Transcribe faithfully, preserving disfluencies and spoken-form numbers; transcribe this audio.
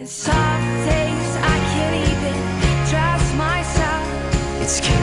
And some days I can't even trust myself. It's scary.